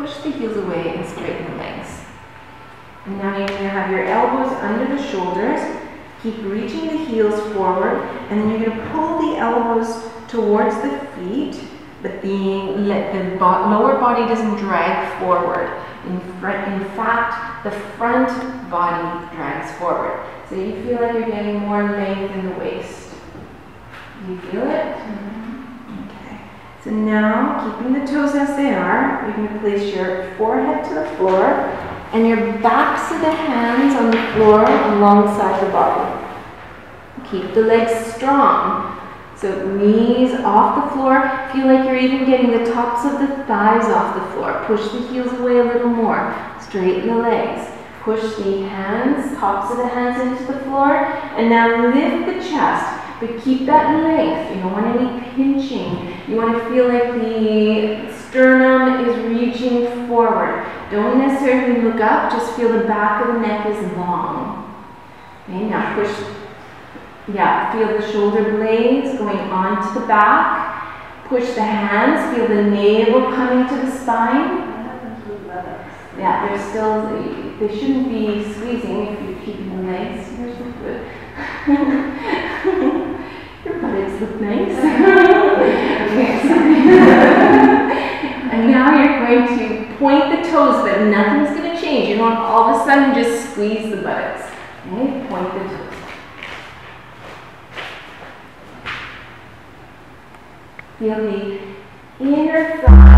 Push the heels away and straighten the legs. And now you're going to have your elbows under the shoulders. Keep reaching the heels forward, and then you're going to pull the elbows towards the feet, but the lower body doesn't drag forward. In fact, the front body drags forward. So you feel like you're getting more length in the waist. Do you feel it? Okay. So now, keeping the toes as they are, you're going to place your forehead to the floor, and your backs to the hands on the floor alongside the body. Keep the legs strong. So knees off the floor. Feel like you're even getting the tops of the thighs off the floor. Push the heels away a little more. Straighten the legs. Push the hands, tops of the hands into the floor. And now lift the chest. But keep that length. You don't want any pinching. You want to feel like the sternum is reaching forward. Don't necessarily look up, just feel the back of the neck is long. Okay, now push. Yeah, feel the shoulder blades going onto the back. Push the hands, feel the navel coming to the spine. Yeah, they're still, they shouldn't be squeezing if you're keeping the legs. Your buttocks look nice. And now you're going to point the toes, but nothing's going to change. You don't all of a sudden just squeeze the buttocks. Okay, point the toes. Feel the inner thigh.